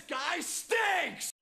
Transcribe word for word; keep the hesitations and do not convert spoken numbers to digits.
This guy stinks!